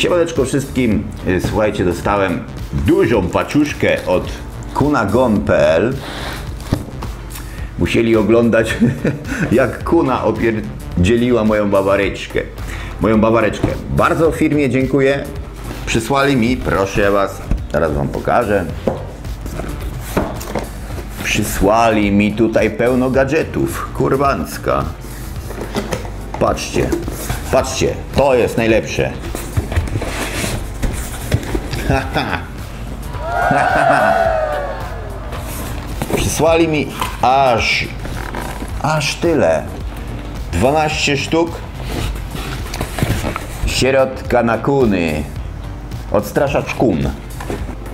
Siemaneczko wszystkim, słuchajcie, dostałem dużą paczuszkę od Kunagone.pl. Musieli oglądać, jak Kuna opierdzieliła moją bawareczkę. Bardzo firmie dziękuję. Przysłali mi, proszę was, zaraz wam pokażę. Przysłali mi tutaj pełno gadżetów. Kurwańska. Patrzcie, patrzcie, to jest najlepsze. Przysłali mi aż tyle. 12 sztuk środka na kuny. Odstraszacz kun.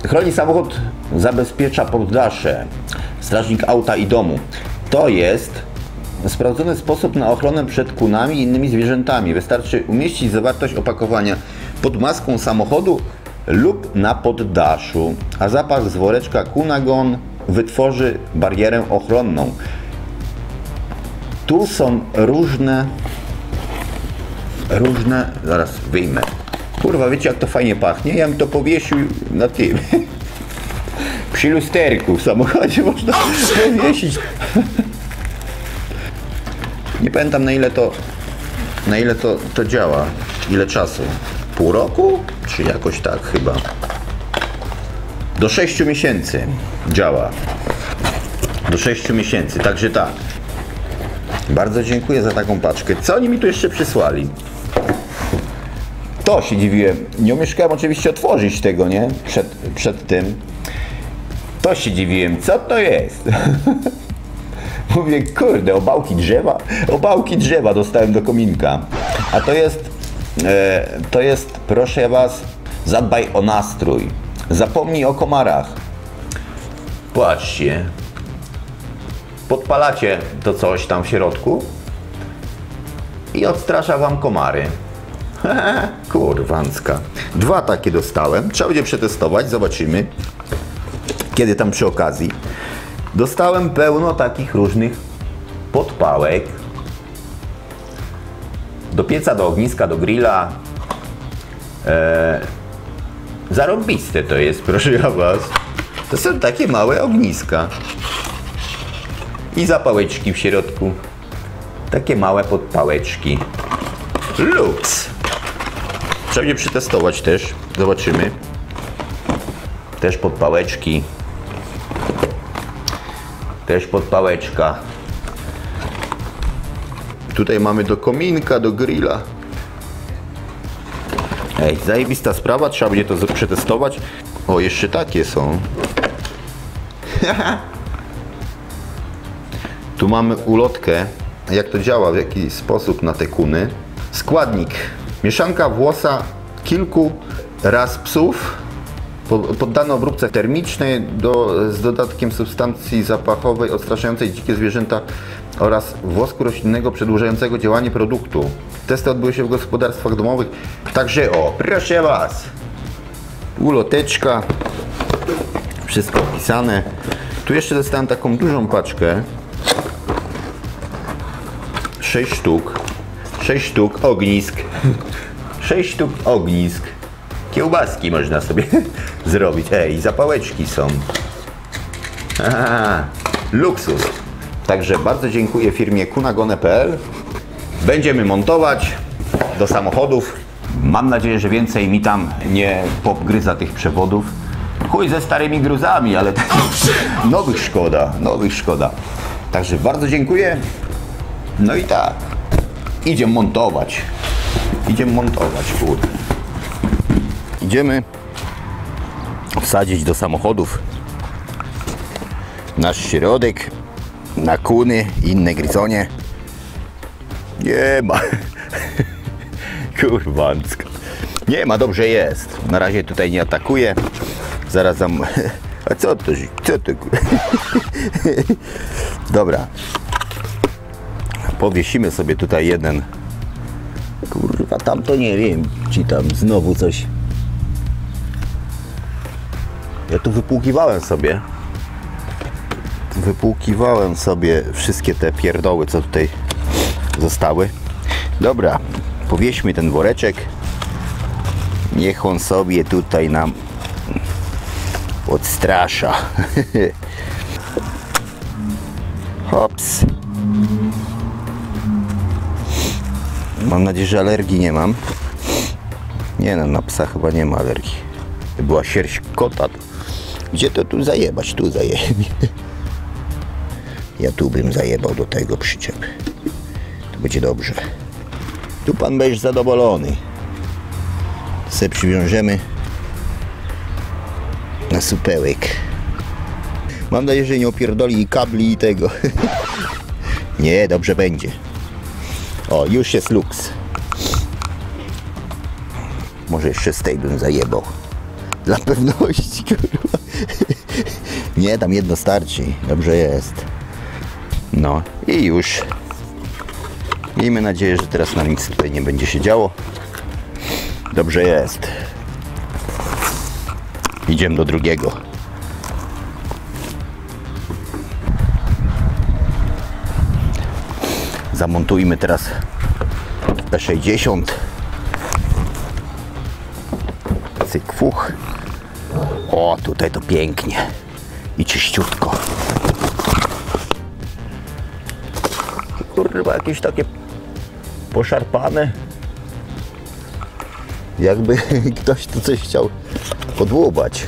Chroni samochód, zabezpiecza poddasze. Strażnik auta i domu. To jest sprawdzony sposób na ochronę przed kunami i innymi zwierzętami. Wystarczy umieścić zawartość opakowania pod maską samochodu lub na poddaszu, a zapach z woreczka Kunagone wytworzy barierę ochronną. Tu są różne, zaraz wyjmę. Kurwa, wiecie jak to fajnie pachnie? Ja bym to powiesił na tym. Przy lusterku w samochodzie można powiesić. Nie pamiętam na ile to działa, ile czasu. Pół roku? Czy jakoś tak chyba. Do 6 miesięcy działa. Do 6 miesięcy, także tak. Bardzo dziękuję za taką paczkę. Co oni mi tu jeszcze przysłali? To się dziwiłem. Nie umieszkałem oczywiście otworzyć tego, nie? Przed tym. To się dziwiłem. Co to jest? Mówię, kurde, obałki drzewa dostałem do kominka. A to jest, proszę was, zadbaj o nastrój. Zapomnij o komarach. Patrzcie. Podpalacie to coś tam w środku i odstrasza wam komary. Kurwanska. Dwa takie dostałem. Trzeba będzie przetestować, zobaczymy. Kiedy tam przy okazji. Dostałem pełno takich różnych podpałek. Do pieca, do ogniska, do grilla. Zarąbiste to jest, proszę was. To są takie małe ogniska. I zapałeczki w środku. Takie małe podpałeczki. Lux! Trzeba je przetestować też. Zobaczymy. Też podpałeczki. Też podpałeczka. Tutaj mamy do kominka, do grilla. Ej, zajebista sprawa, trzeba będzie to przetestować. O, jeszcze takie są. Tu mamy ulotkę, jak to działa, w jaki sposób na te kuny. Składnik. Mieszanka włosa kilku ras psów. Poddano obróbce termicznej z dodatkiem substancji zapachowej odstraszającej dzikie zwierzęta oraz włosku roślinnego przedłużającego działanie produktu. Testy odbyły się w gospodarstwach domowych. Także o, proszę was! Uloteczka. Wszystko opisane. Tu jeszcze dostałem taką dużą paczkę. 6 sztuk. 6 sztuk ognisk. 6 sztuk ognisk. Kiełbaski można sobie zrobić. Ej, zapałeczki są. Aha, luksus. Także bardzo dziękuję firmie Kunagone.pl. Będziemy montować do samochodów. Mam nadzieję, że więcej mi tam nie popgryza tych przewodów. Chuj ze starymi gruzami, ale nowych szkoda. Także bardzo dziękuję. No i tak. Idziemy montować. Kurde. Idziemy wsadzić do samochodów nasz środek na kuny, inne gryzonie. Nie ma. Kurwanska. Nie ma, dobrze jest. Na razie tutaj nie atakuje. Zaraz tam... A co to? Dobra. Powiesimy sobie tutaj jeden. Kurwa, tam to nie wiem, czy tam znowu coś. Ja tu wypłukiwałem sobie wszystkie te pierdoły, co tutaj zostały. Dobra, powieźmy ten woreczek. Niech on sobie tutaj nam odstrasza. Hops. Mam nadzieję, że alergii nie mam. Nie no, na psa chyba nie ma alergii. Była sierść kota. Gdzie to tu zajebać? Tu zajebie. Ja tu bym zajebał do tego przyczepy. To będzie dobrze. Tu pan będziesz zadowolony. Se przywiążemy na supełek. Mam nadzieję, że nie opierdoli kabli i tego. Nie, dobrze będzie. O, już jest luks. Może jeszcze z tej bym zajebał. Dla pewności, kurwa. Nie, tam jedno starczy. Dobrze jest. No i już. Miejmy nadzieję, że teraz nam nic tutaj nie będzie się działo. Dobrze jest. Idziemy do drugiego. Zamontujmy teraz P60. Cyk, fuch. O, tutaj to pięknie. I czyściutko. Kurwa, jakieś takie poszarpane. Jakby ktoś tu coś chciał podłubać.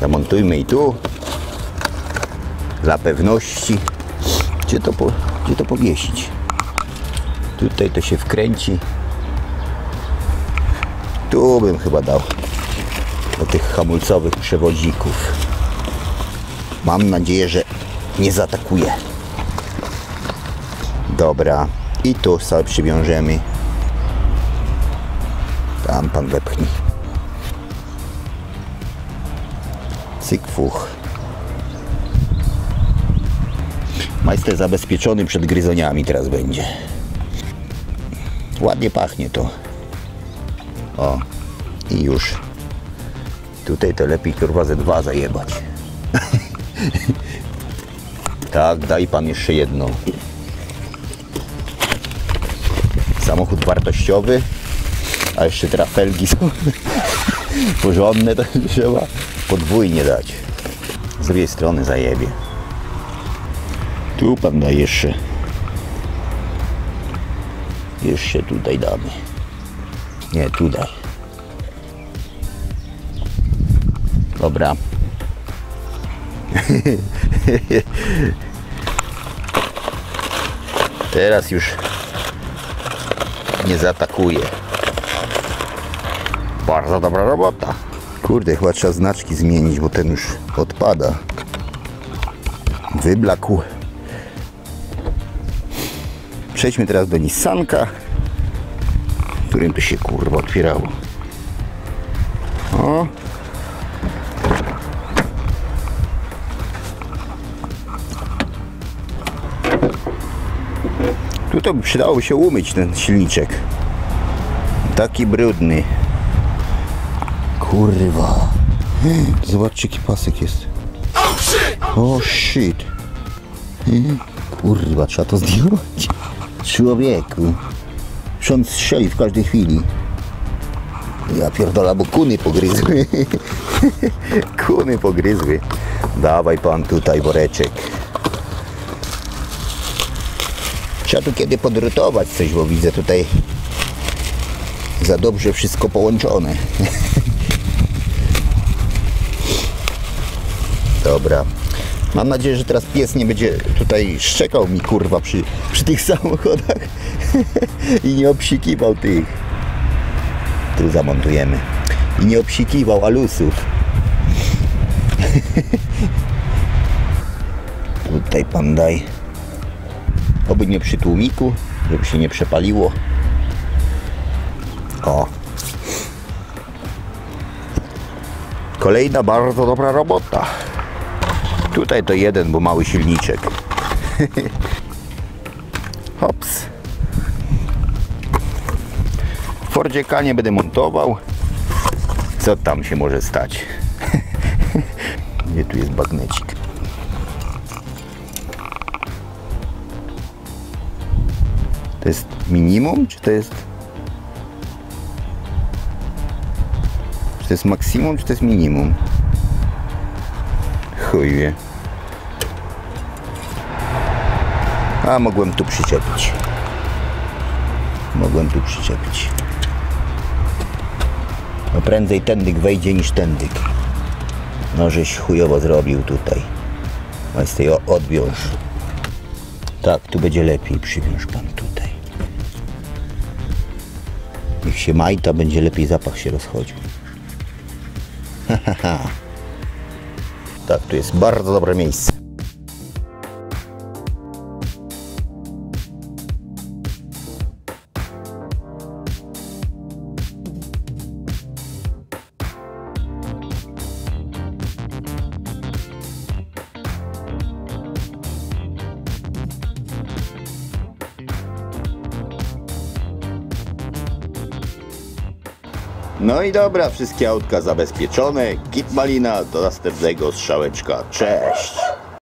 Zamontujmy i tu. Dla pewności. Gdzie to powiesić? Tutaj to się wkręci. Tu bym chyba dał. Do tych hamulcowych przewodzików. Mam nadzieję, że nie zaatakuje. Dobra. I tu sobie przywiążemy. Tam pan wepchnie. Cyk, fuch. Majster zabezpieczony przed gryzoniami teraz będzie. Ładnie pachnie to. O. I już. Tutaj to lepiej kurwa ze dwa zajebać. Tak, daj pan jeszcze jedną. Samochód wartościowy. A jeszcze trafelgi są porządne, to trzeba podwójnie dać. Z drugiej strony zajebie. Tu pan da jeszcze. Jeszcze tutaj damy. Nie, tu daj. Dobra. Teraz już nie zaatakuje. Bardzo dobra robota. Kurde, chyba trzeba znaczki zmienić, bo ten już odpada. Wyblakł. Przejdźmy teraz do Nissanka, którym to się kurwa otwierało. O. Tu to przydałoby się umyć ten silniczek. Taki brudny. Kurwa. Zobaczcie, jaki pasek jest. O shit. Kurwa, trzeba to zdjąć. Człowieku. Ksiądz strzeli w każdej chwili. Ja pierdolę, bo kuny pogryzły. Kuny pogryzły. Dawaj pan tutaj woreczek. Trzeba tu kiedy podrutować coś, bo widzę tutaj za dobrze wszystko połączone. Dobra. Mam nadzieję, że teraz pies nie będzie tutaj szczekał mi kurwa przy tych samochodach i nie obsikiwał tych. Tu zamontujemy. I nie obsikiwał alusów. Tutaj pan daj. Oby nie przy tłumiku, żeby się nie przepaliło. O. Kolejna bardzo dobra robota. Tutaj to jeden, bo mały silniczek. Hops. W Fordzie K nie będę montował. Co tam się może stać? Gdzie tu jest bagnecik? To jest minimum, czy to jest... Czy to jest maksimum, czy to jest minimum? Chuj wie. A mogłem tu przyczepić. Mogłem tu przyczepić. No prędzej tędyk wejdzie niż tędyk. No żeś chujowo zrobił tutaj. A z tej odwiąż. Tak, tu będzie lepiej. Przywiąż pan tutaj. Niech się majta, będzie lepiej zapach się rozchodził. Ha, ha, ha. Tak, tu jest bardzo dobre miejsce. No i dobra, wszystkie autka zabezpieczone, git malina, do następnego strzałeczka, cześć!